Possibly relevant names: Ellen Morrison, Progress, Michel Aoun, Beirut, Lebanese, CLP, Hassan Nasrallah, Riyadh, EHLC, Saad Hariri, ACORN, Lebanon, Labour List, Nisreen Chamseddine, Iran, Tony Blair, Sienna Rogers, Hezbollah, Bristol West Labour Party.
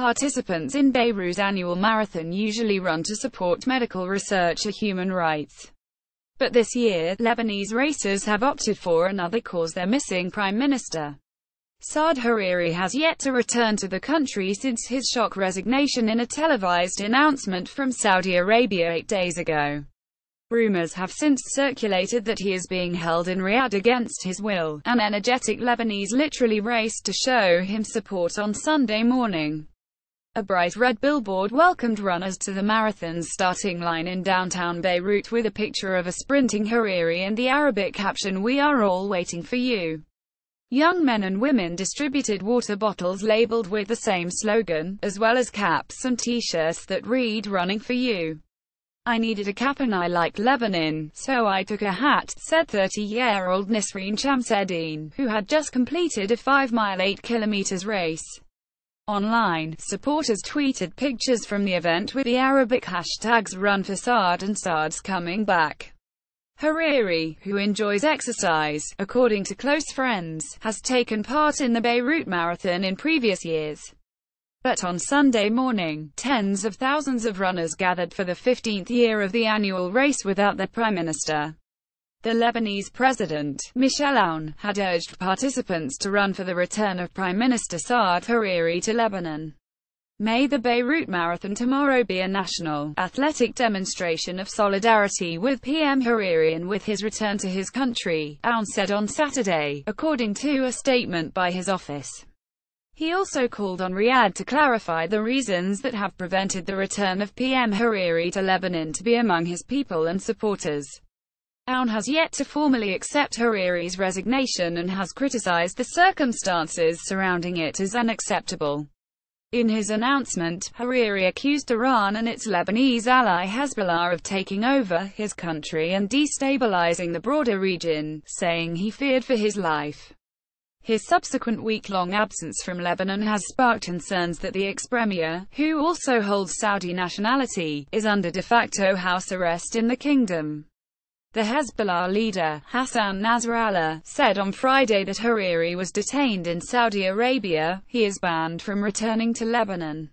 Participants in Beirut's annual marathon usually run to support medical research or human rights. But this year, Lebanese racers have opted for another cause: their missing Prime Minister. Saad Hariri has yet to return to the country since his shock resignation in a televised announcement from Saudi Arabia 8 days ago. Rumors have since circulated that he is being held in Riyadh against his will. An energetic Lebanese literally raced to show him support on Sunday morning. A bright red billboard welcomed runners to the marathon's starting line in downtown Beirut with a picture of a sprinting Hariri and the Arabic caption, "We are all waiting for you." Young men and women distributed water bottles labeled with the same slogan, as well as caps and t-shirts that read, "Running for you." "I needed a cap and I like Lebanon, so I took a hat," said 30-year-old Nisreen Chamseddine, who had just completed a 5-mile 8km race. Online, supporters tweeted pictures from the event with the Arabic hashtags "Run for Saad" and "Saad's coming back." Hariri, who enjoys exercise, according to close friends, has taken part in the Beirut Marathon in previous years. But on Sunday morning, tens of thousands of runners gathered for the 15th year of the annual race without their prime minister. The Lebanese president, Michel Aoun, had urged participants to run for the return of Prime Minister Saad Hariri to Lebanon. May the Beirut Marathon tomorrow be a national, athletic demonstration of solidarity with PM Hariri and with his return to his country, Aoun said on Saturday, according to a statement by his office. He also called on Riyadh to clarify the reasons that have prevented the return of PM Hariri to Lebanon to be among his people and supporters. Aoun has yet to formally accept Hariri's resignation and has criticized the circumstances surrounding it as unacceptable. In his announcement, Hariri accused Iran and its Lebanese ally Hezbollah of taking over his country and destabilizing the broader region, saying he feared for his life. His subsequent week-long absence from Lebanon has sparked concerns that the ex-premier, who also holds Saudi nationality, is under de facto house arrest in the kingdom. The Hezbollah leader, Hassan Nasrallah, said on Friday that Hariri was detained in Saudi Arabia. He is banned from returning to Lebanon.